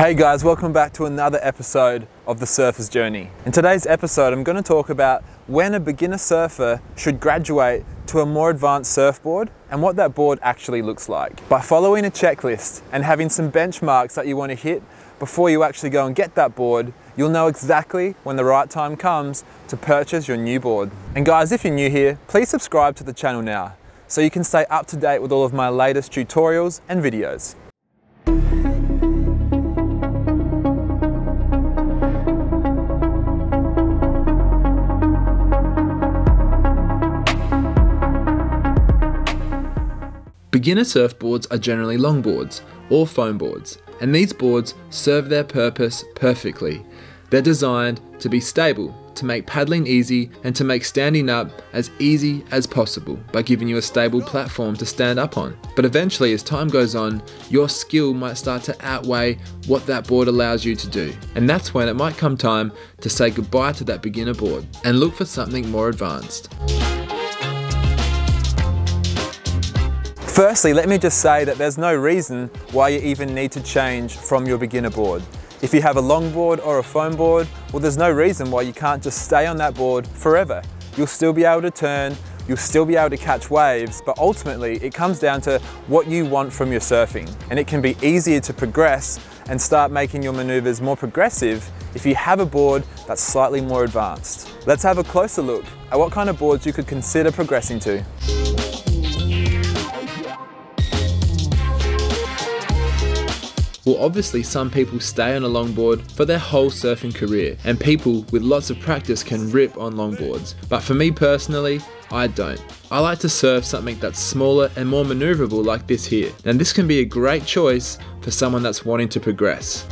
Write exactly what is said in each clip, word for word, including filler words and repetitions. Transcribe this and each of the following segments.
Hey guys, welcome back to another episode of The Surfers Journey. In today's episode, I'm going to talk about when a beginner surfer should graduate to a more advanced surfboard and what that board actually looks like. By following a checklist and having some benchmarks that you want to hit before you actually go and get that board, you'll know exactly when the right time comes to purchase your new board. And guys, if you're new here, please subscribe to the channel now so you can stay up to date with all of my latest tutorials and videos. Beginner surfboards are generally longboards or foam boards, and these boards serve their purpose perfectly. They're designed to be stable, to make paddling easy, and to make standing up as easy as possible by giving you a stable platform to stand up on. But eventually, as time goes on, your skill might start to outweigh what that board allows you to do. And that's when it might come time to say goodbye to that beginner board and look for something more advanced. Firstly, let me just say that there's no reason why you even need to change from your beginner board. If you have a longboard or a foam board, well, there's no reason why you can't just stay on that board forever. You'll still be able to turn, you'll still be able to catch waves, but ultimately it comes down to what you want from your surfing. And it can be easier to progress and start making your maneuvers more progressive if you have a board that's slightly more advanced. Let's have a closer look at what kind of boards you could consider progressing to. Well, obviously some people stay on a longboard for their whole surfing career, and people with lots of practice can rip on longboards. But for me personally, I don't. I like to surf something that's smaller and more maneuverable like this here. And this can be a great choice for someone that's wanting to progress.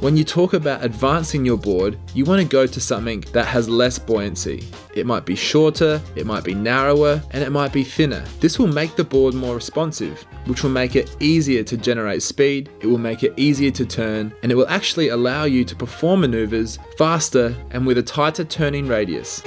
When you talk about advancing your board, you want to go to something that has less buoyancy. It might be shorter, it might be narrower, and it might be thinner. This will make the board more responsive, which will make it easier to generate speed, it will make it easier to turn, and it will actually allow you to perform maneuvers faster and with a tighter turning radius.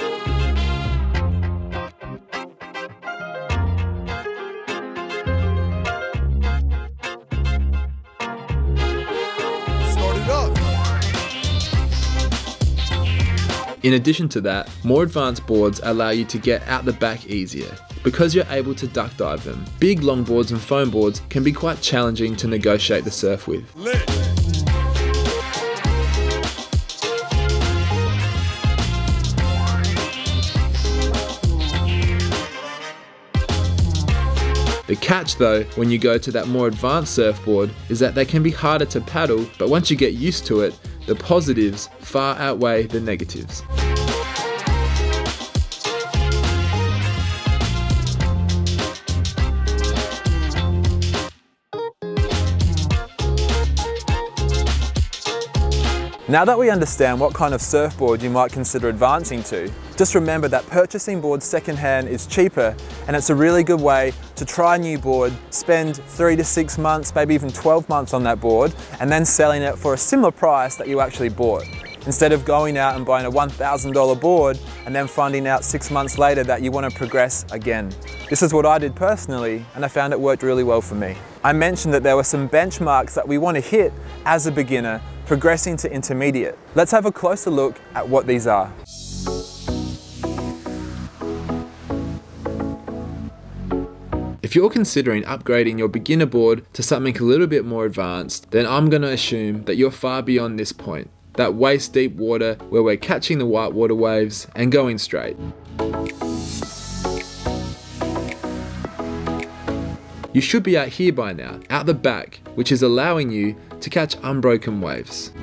In addition to that, more advanced boards allow you to get out the back easier because you're able to duck dive them. Big longboards and foam boards can be quite challenging to negotiate the surf with. Lit. The catch though, when you go to that more advanced surfboard, is that they can be harder to paddle, but once you get used to it, the positives far outweigh the negatives. Now that we understand what kind of surfboard you might consider advancing to, just remember that purchasing boards secondhand is cheaper, and it's a really good way to try a new board, spend three to six months, maybe even twelve months on that board, and then selling it for a similar price that you actually bought. Instead of going out and buying a one thousand dollar board and then finding out six months later that you want to progress again. This is what I did personally, and I found it worked really well for me. I mentioned that there were some benchmarks that we want to hit as a beginner, progressing to intermediate. Let's have a closer look at what these are. If you're considering upgrading your beginner board to something a little bit more advanced, then I'm going to assume that you're far beyond this point, that waist deep water where we're catching the whitewater waves and going straight. You should be out here by now, out the back, which is allowing you to catch unbroken waves.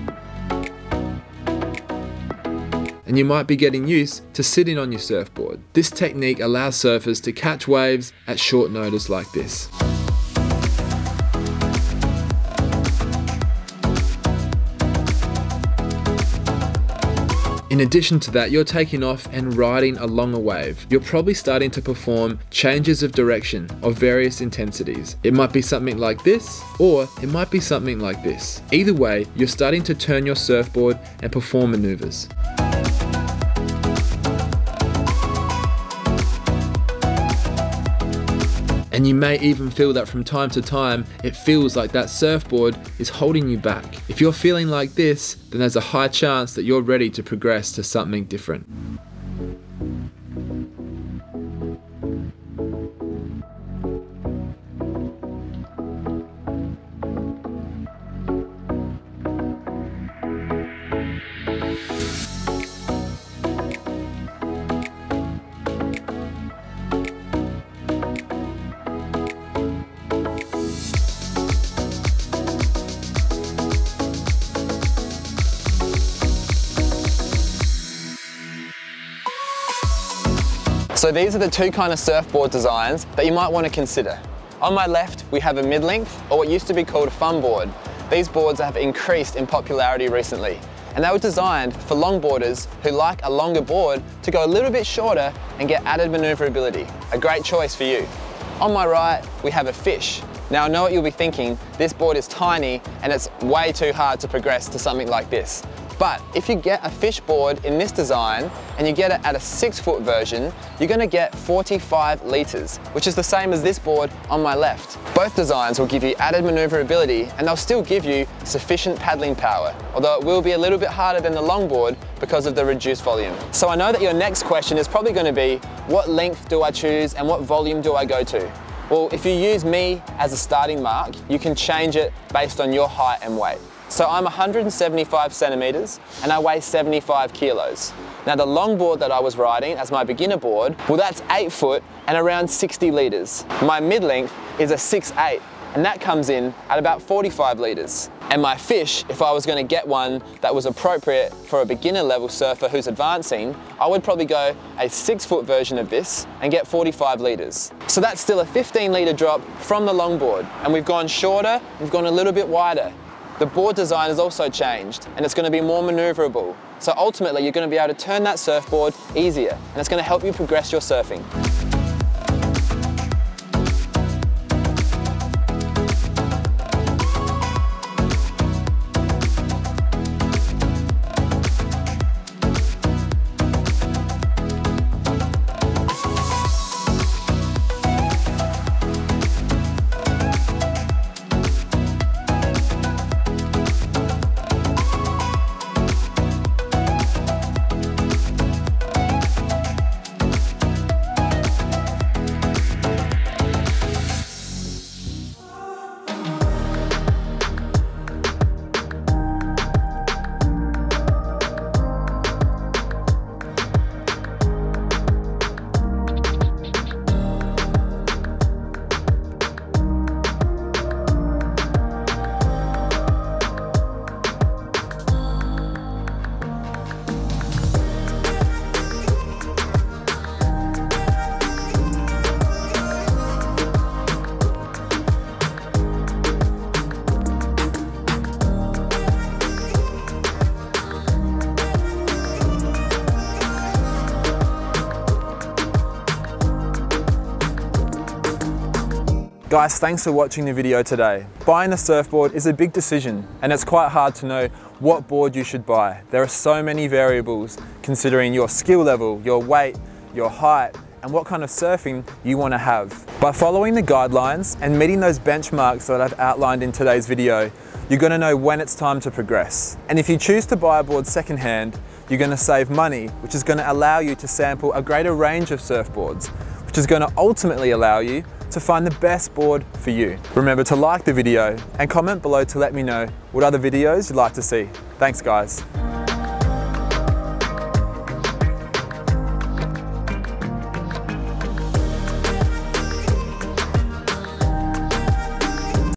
And you might be getting used to sitting on your surfboard. This technique allows surfers to catch waves at short notice like this. In addition to that, you're taking off and riding along a wave. You're probably starting to perform changes of direction of various intensities. It might be something like this, or it might be something like this. Either way, you're starting to turn your surfboard and perform maneuvers. And you may even feel that from time to time, it feels like that surfboard is holding you back. If you're feeling like this, then there's a high chance that you're ready to progress to something different. So these are the two kind of surfboard designs that you might want to consider. On my left, we have a mid-length, or what used to be called a fun board. These boards have increased in popularity recently, and they were designed for longboarders who like a longer board to go a little bit shorter and get added maneuverability. A great choice for you. On my right, we have a fish. Now I know what you'll be thinking, this board is tiny and it's way too hard to progress to something like this. But if you get a fish board in this design and you get it at a six foot version, you're gonna get forty-five litres, which is the same as this board on my left. Both designs will give you added manoeuvrability and they'll still give you sufficient paddling power, although it will be a little bit harder than the longboard because of the reduced volume. So I know that your next question is probably gonna be, what length do I choose and what volume do I go to? Well, if you use me as a starting mark, you can change it based on your height and weight. So I'm one hundred seventy-five centimetres and I weigh seventy-five kilos. Now the longboard that I was riding as my beginner board, well that's eight foot and around sixty litres. My mid-length is a six eight and that comes in at about forty-five litres. And my fish, if I was going to get one that was appropriate for a beginner level surfer who's advancing, I would probably go a six foot version of this and get forty-five litres. So that's still a fifteen litre drop from the longboard, and we've gone shorter, we've gone a little bit wider. The board design has also changed and it's going to be more manoeuvrable. So ultimately you're going to be able to turn that surfboard easier and it's going to help you progress your surfing. Guys, thanks for watching the video today. Buying a surfboard is a big decision and it's quite hard to know what board you should buy. There are so many variables considering your skill level, your weight, your height, and what kind of surfing you want to have. By following the guidelines and meeting those benchmarks that I've outlined in today's video, you're going to know when it's time to progress. And if you choose to buy a board secondhand, you're going to save money, which is going to allow you to sample a greater range of surfboards, which is going to ultimately allow you to find the best board for you. Remember to like the video and comment below to let me know what other videos you'd like to see. Thanks guys.